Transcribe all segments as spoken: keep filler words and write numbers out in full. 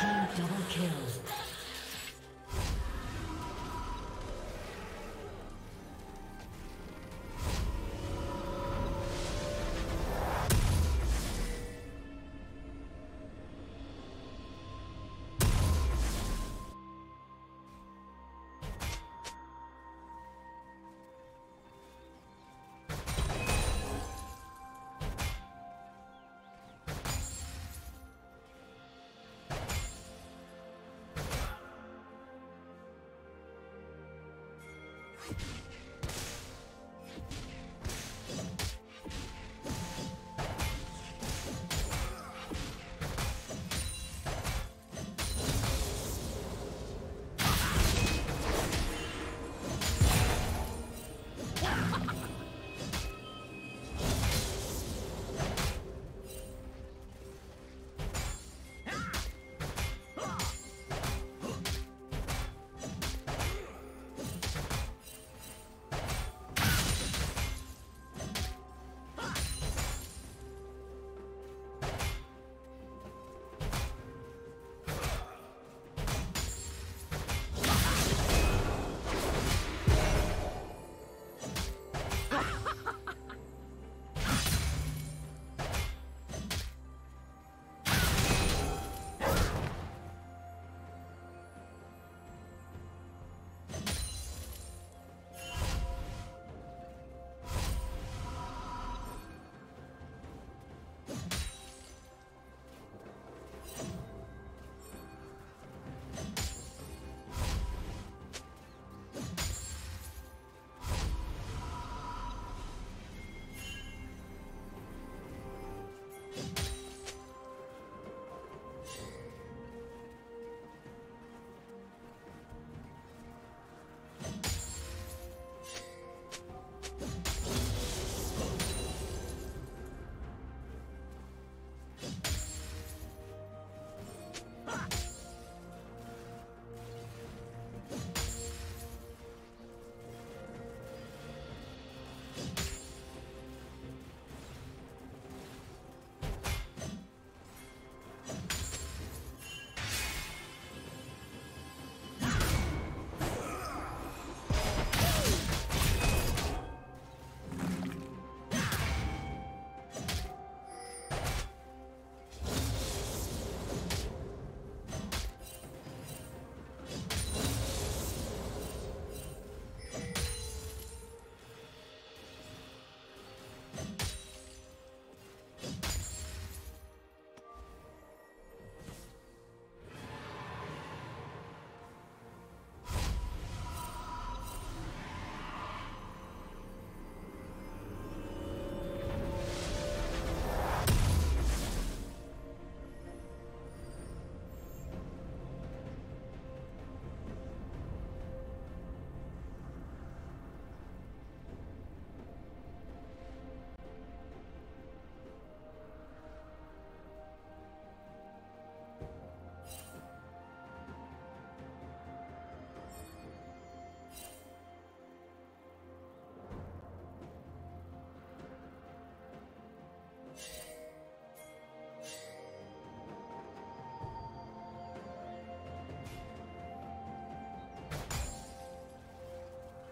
team double kill.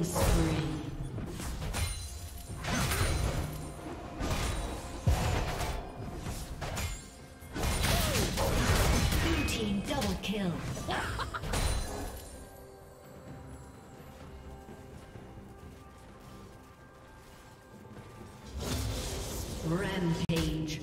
Spree. Blue team double kill. Rampage.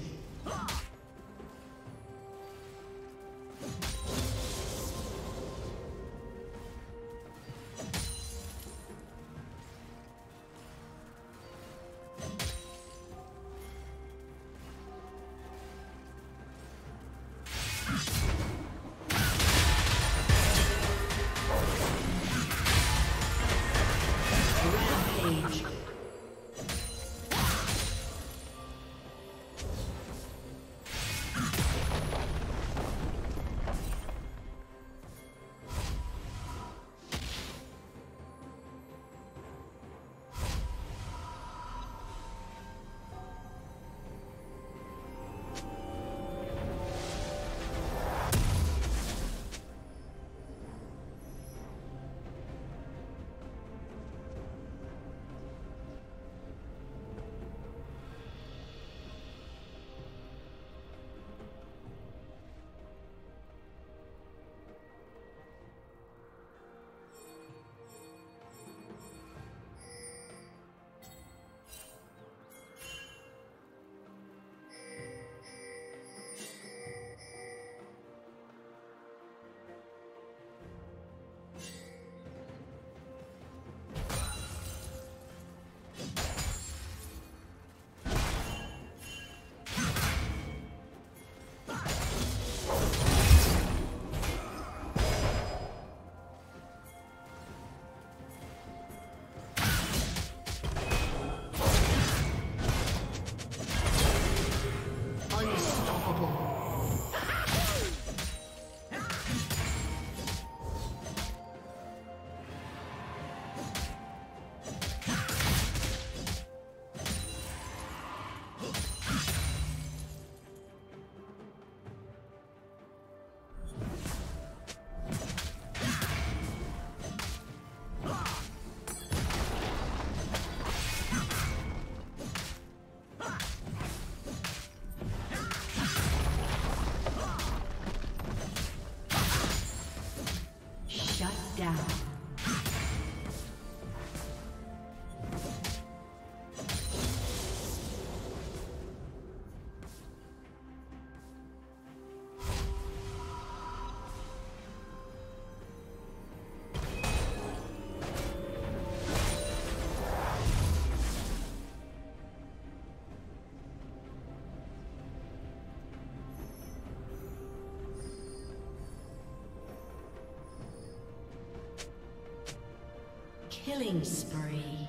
Killing spree.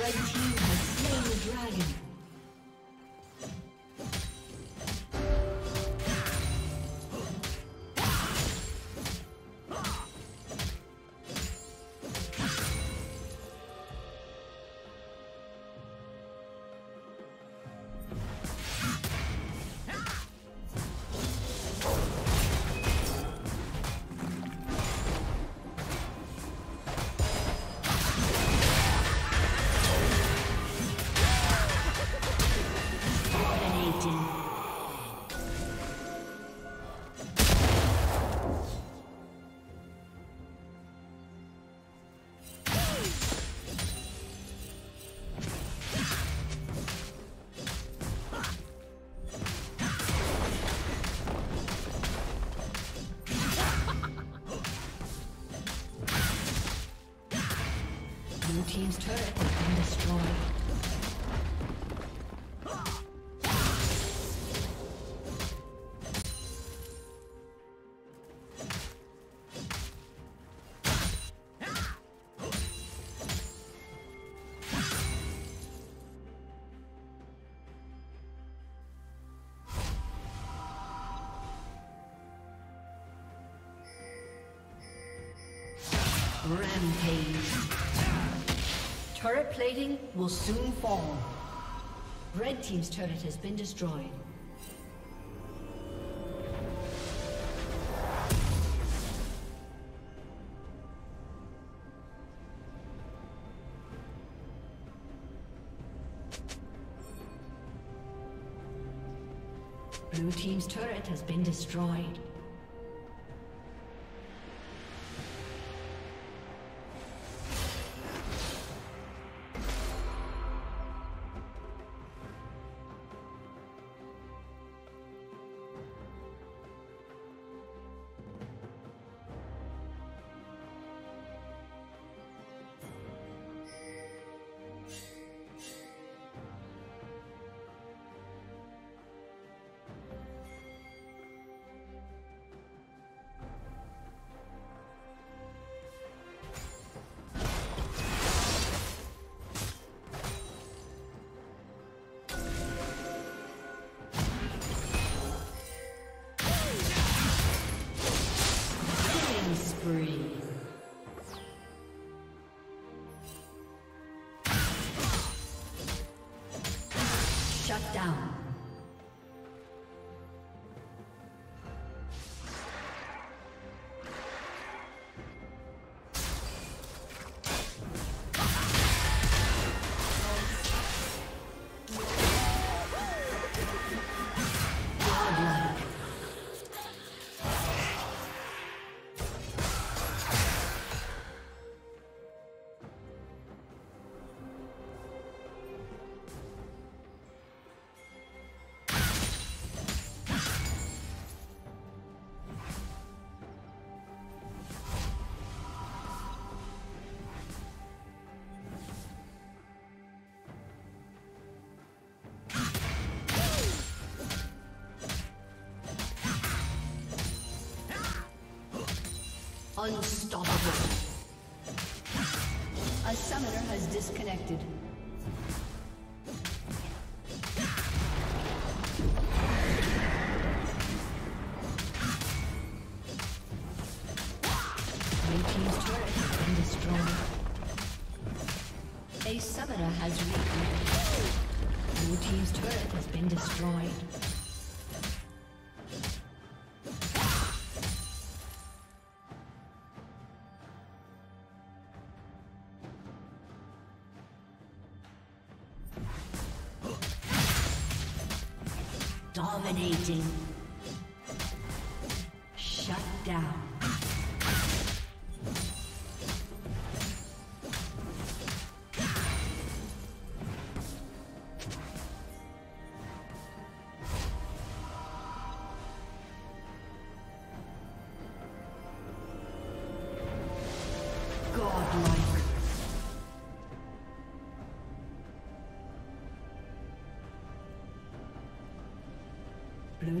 Red team has slain the dragon. team's turret has been destroyed. Rampage. Turret plating will soon fall. Red team's turret has been destroyed. Blue team's turret has been destroyed. Unstoppable. A summoner has disconnected. Dominating. Shut down. Blue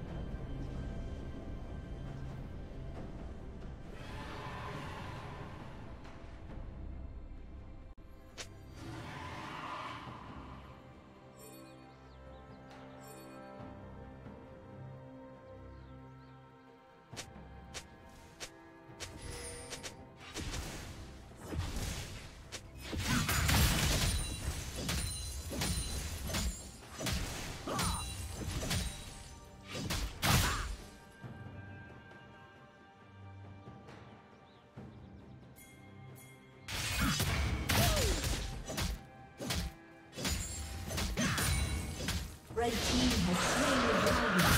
Red team has slain the dragon.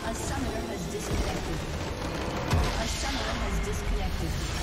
A summoner has disconnected.